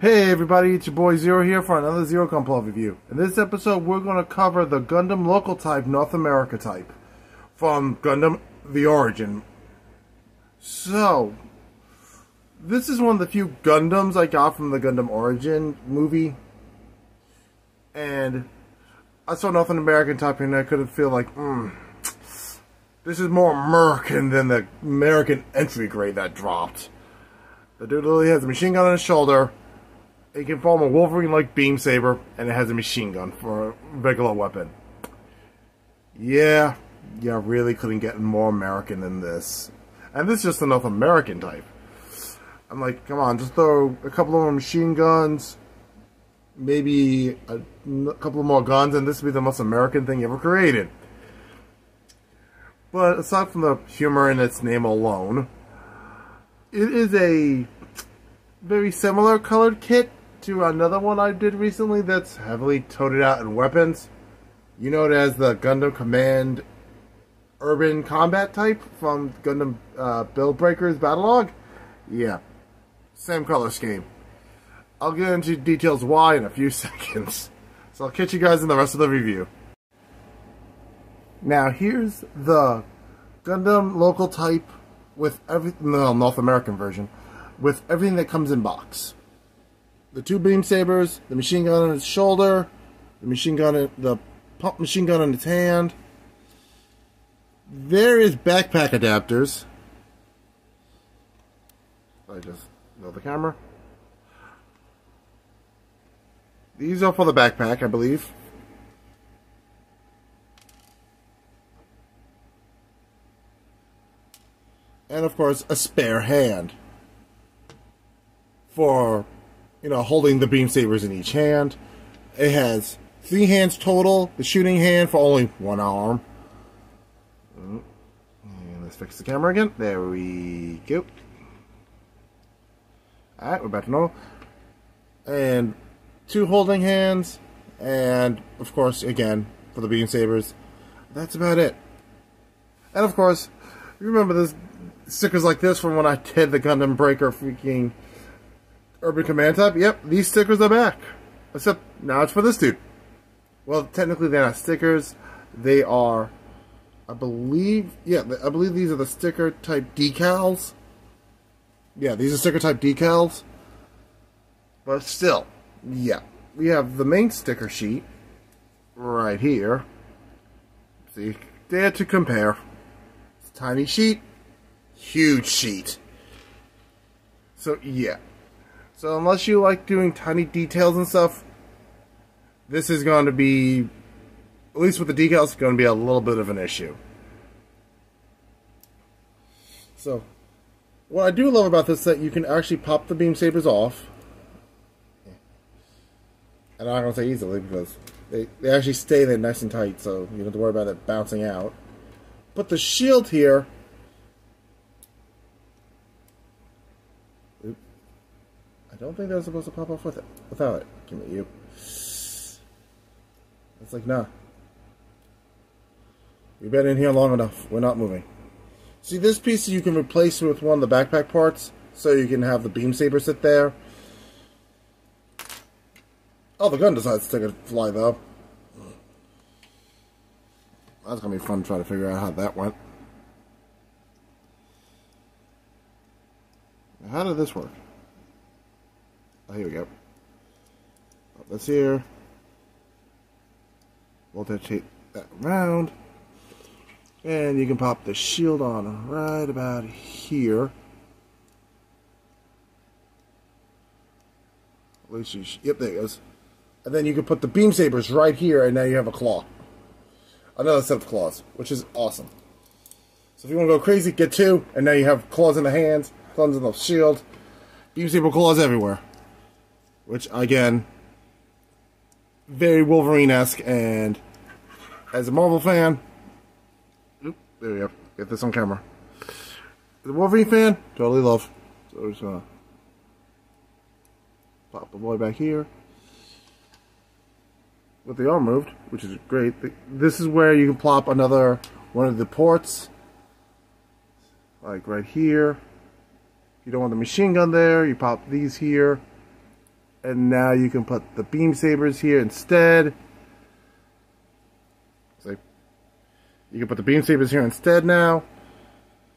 Hey everybody, it's your boy Zero here for another ZeroGunpla review. In this episode we're going to cover the Gundam Local-type North America-type from Gundam The Origin. So, this is one of the few Gundams I got from the Gundam Origin movie. And I saw North American-type and I could feel like, this is more American than the American entry grade that dropped. The dude literally has a machine gun on his shoulder. It can form a Wolverine-like beam saber, and it has a machine gun for a regular weapon. Yeah, yeah, really couldn't get more American than this. And this is just enough American type. I'm like, come on, just throw a couple of more machine guns, maybe a couple more guns, and this would be the most American thing ever created. But aside from the humor in its name alone, it is a very similar colored kit to another one I did recently that's heavily toted out in weapons. You know it as the Gundam Command Urban Combat Type from Gundam Build Breakers Battlelog. Yeah, same color scheme. I'll get into details why in a few seconds. So I'll catch you guys in the rest of the review. Now here's the Gundam Local Type with everything, the North American version, with everything that comes in box. The two beam sabers, the machine gun on its shoulder, the pump machine gun on its hand. There is backpack adapters. I just know the camera. These are for the backpack, I believe. And of course, a spare hand for, you know, holding the beam sabers in each hand. It has 3 hands total, the shooting hand for only 1 arm. And let's fix the camera again. There we go. Alright, we're back to normal. And 2 holding hands, and of course, again, for the beam sabers. That's about it. And of course, remember this stickers like this from when I did the Gundam Breaker freaking Urban Command Type. Yep, these stickers are back. Except now it's for this dude. Well, technically they're not stickers. They are, I believe these are the sticker type decals. Yeah, these are sticker type decals. But still, yeah. We have the main sticker sheet right here. See, there to compare. It's a tiny sheet, huge sheet. So, yeah. So unless you like doing tiny details and stuff, this is going to be, at least with the decals, going to be a little bit of an issue. So, what I do love about this is that you can actually pop the beam sabers off. And I'm not going to say easily because they actually stay there nice and tight, so you don't have to worry about it bouncing out. But the shield here, I don't think that was supposed to pop off with it. Without it. Give me you. It's like, nah. We've been in here long enough. We're not moving. See, this piece you can replace with one of the backpack parts, so you can have the beam saber sit there. Oh, the gun decides to take a fly, though. That's going to be fun trying to figure out how that went. How did this work? Oh, here we go. Pop this here. We'll rotate that round. And you can pop the shield on right about here. At least you yep, there it goes. And then you can put the beam sabers right here, and now you have a claw. Another set of claws, which is awesome. So if you want to go crazy, get 2, and now you have claws in the hands, claws in the shield, beam saber claws everywhere. Which, again, very Wolverine-esque, and as a Marvel fan, there we go, get this on camera. As a Wolverine fan, totally love. So we're just gonna pop the boy back here. With the arm moved, which is great. This is where you can plop another one of the ports, like right here. If you don't want the machine gun there, you pop these here. And now you can put the beam sabers here instead. You can put the beam sabers here instead now.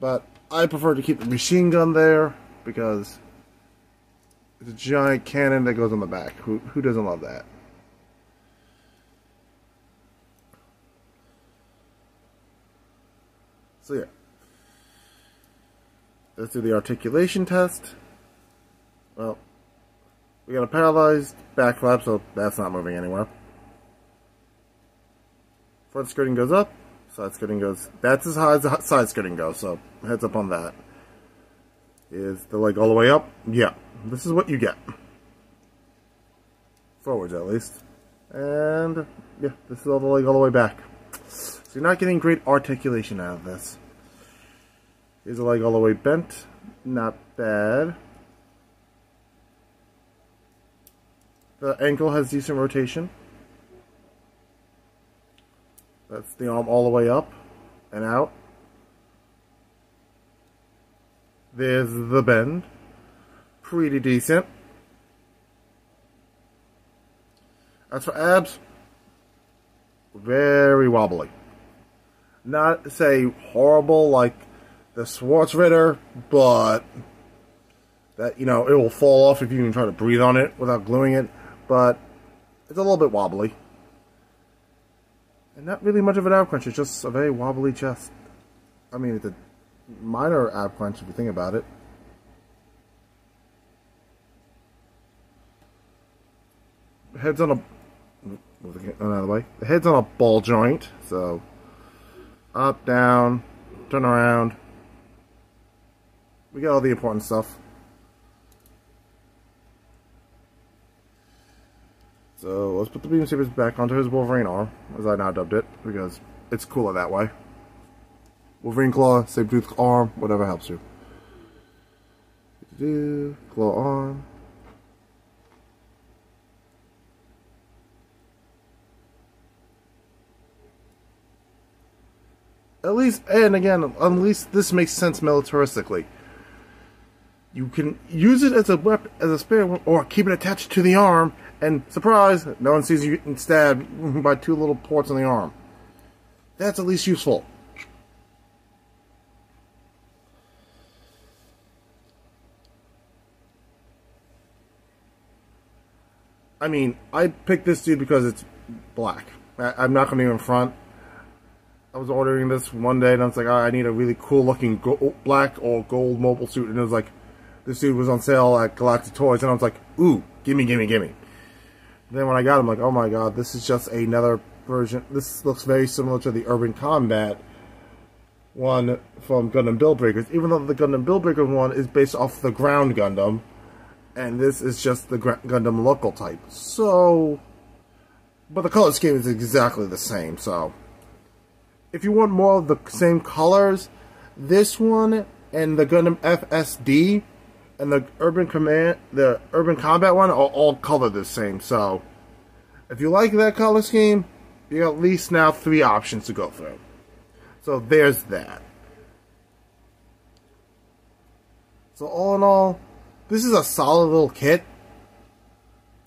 But I prefer to keep the machine gun there because it's a giant cannon that goes on the back. Who doesn't love that? So yeah. Let's do the articulation test. Well, we got a paralyzed back flap, so that's not moving anywhere. Front skirting goes up, side skirting goes... That's as high as the side skirting goes, so heads up on that. Is the leg all the way up? Yeah. This is what you get. Forwards, at least. And, yeah, this is all the leg all the way back. So you're not getting great articulation out of this. Here's the leg all the way bent. Not bad. The ankle has decent rotation. That's the arm all the way up and out. There's the bend. Pretty decent. As for abs, very wobbly. Not, say, horrible like the Schwarzritter, but that, you know, it will fall off if you even try to breathe on it without gluing it. But it's a little bit wobbly. And not really much of an ab crunch, it's just a very wobbly chest. I mean, it's a minor ab crunch if you think about it. Head's on a... another way. The head's on a ball joint, so... Up, down, turn around. We got all the important stuff. So let's put the beam sabers back onto his Wolverine arm, as I now dubbed it, because it's cooler that way. Wolverine claw, saber-toothed arm, whatever helps you. Claw arm. At least, and again, at least this makes sense militaristically. You can use it as a weapon, as a spare weapon, or keep it attached to the arm. And, surprise, no one sees you getting stabbed by two little ports on the arm. That's at least useful. I mean, I picked this dude because it's black. I'm not going to even front. I was ordering this one day, and I was like, oh, I need a really cool-looking black or gold mobile suit. And it was like, this dude was on sale at Galactic Toys, and I was like, ooh, gimme, gimme, gimme. Then when I got him, like, oh my god, this is just another version. This looks very similar to the Urban Combat one from Gundam Build Breakers, even though the Gundam Build Breaker one is based off the ground Gundam, and this is just the Gundam Local-type. So, but the color scheme is exactly the same, so. If you want more of the same colors, this one and the Gundam FSD and the Urban Combat one are all colored the same, so if you like that color scheme, you got at least now 3 options to go through. So there's that. So all in all, this is a solid little kit.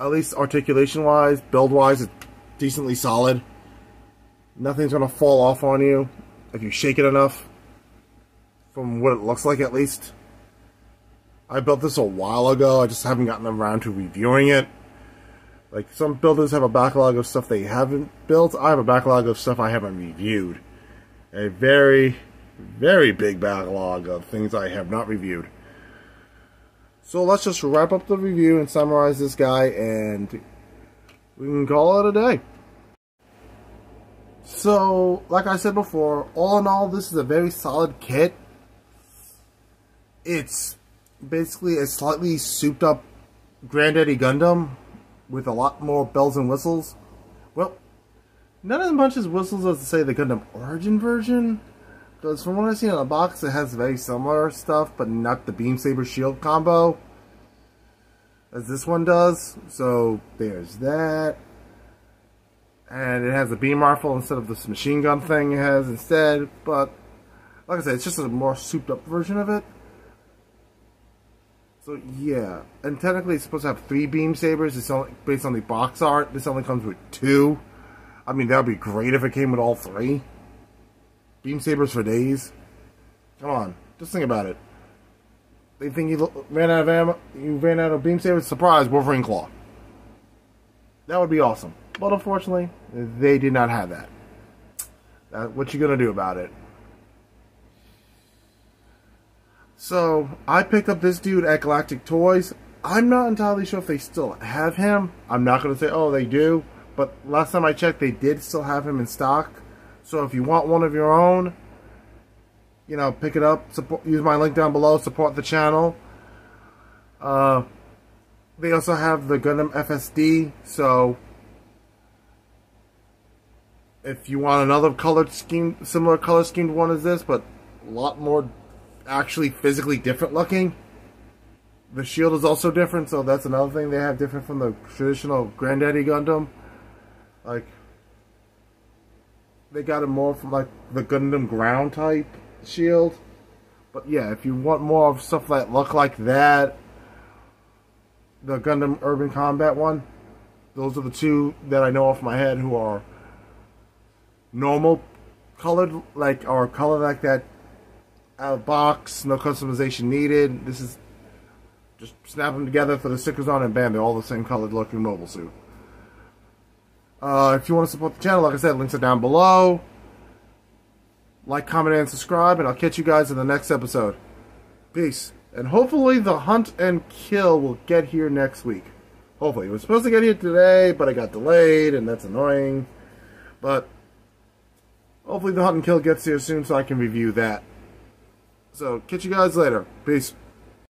At least articulation-wise, build-wise, it's decently solid. Nothing's going to fall off on you if you shake it enough, from what it looks like at least. I built this a while ago, I just haven't gotten around to reviewing it. Like, some builders have a backlog of stuff they haven't built, I have a backlog of stuff I haven't reviewed. A very, very big backlog of things I have not reviewed. So let's just wrap up the review and summarize this guy, and we can call it a day. So, like I said before, all in all, this is a very solid kit. It's basically a slightly souped up Granddaddy Gundam with a lot more bells and whistles. Well, not as much as whistles as to say the Gundam Origin version, because from what I've seen on the box, it has very similar stuff, but not the beam saber shield combo as this one does. So there's that. And it has a beam rifle instead of this machine gun thing it has instead, but like I said, it's just a more souped up version of it. So yeah, and technically it's supposed to have 3 beam sabers. It's only, based on the box art, this only comes with 2. I mean, that would be great if it came with all 3. Beam sabers for days. Come on, just think about it. They think you ran out of ammo, you ran out of beam sabers. Surprise, Wolverine Claw. That would be awesome. But unfortunately, they did not have that. What you gonna do about it? So, I picked up this dude at Galactic Toys. I'm not entirely sure if they still have him. I'm not going to say, oh, they do. But last time I checked, they did still have him in stock. So if you want one of your own, you know, pick it up. Support, use my link down below. Support the channel. They also have the Gundam FSD. So if you want another color scheme, similar color schemed one as this, but a lot more actually physically different looking. The shield is also different, so that's another thing they have different from the traditional Granddaddy Gundam. Like, they got it more from like the Gundam ground type shield. But yeah, if you want more of stuff that look like that, the Gundam Urban Combat one, those are the 2 that I know off my head who are normal colored, like, or colored like that. Out of box, no customization needed. This is just snap them together, throw the stickers on, and bam, they're all the same colored looking mobile suit. If you want to support the channel, like I said, links are down below. Like, comment, and subscribe, and I'll catch you guys in the next episode. Peace. And hopefully the Hunt and Kill will get here next week. Hopefully. It was supposed to get here today, but I got delayed, and that's annoying. But hopefully the Hunt and Kill gets here soon so I can review that. So, catch you guys later. Peace.